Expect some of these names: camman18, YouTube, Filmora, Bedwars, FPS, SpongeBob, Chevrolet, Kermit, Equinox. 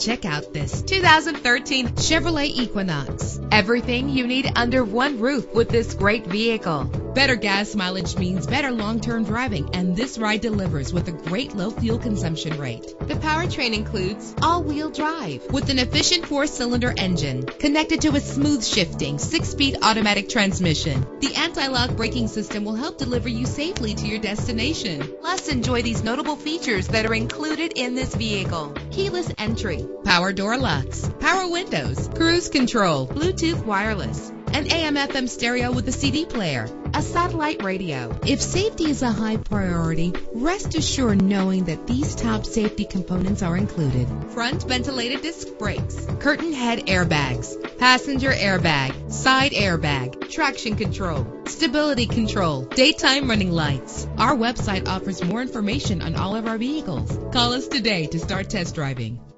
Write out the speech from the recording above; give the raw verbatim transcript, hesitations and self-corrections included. Check out this two thousand thirteen Chevrolet Equinox. Everything you need under one roof with this great vehicle. Better gas mileage means better long-term driving, and this ride delivers with a great low fuel consumption rate. The powertrain includes all-wheel drive with an efficient four-cylinder engine connected to a smooth-shifting six-speed automatic transmission. The anti-lock braking system will help deliver you safely to your destination. Plus, enjoy these notable features that are included in this vehicle: keyless entry, power door locks, power windows, cruise control, Bluetooth wireless, an A M F M stereo with a C D player, a satellite radio. If safety is a high priority, rest assured knowing that these top safety components are included: front ventilated disc brakes, curtain head airbags, passenger airbag, side airbag, traction control, stability control, daytime running lights. Our website offers more information on all of our vehicles. Call us today to start test driving.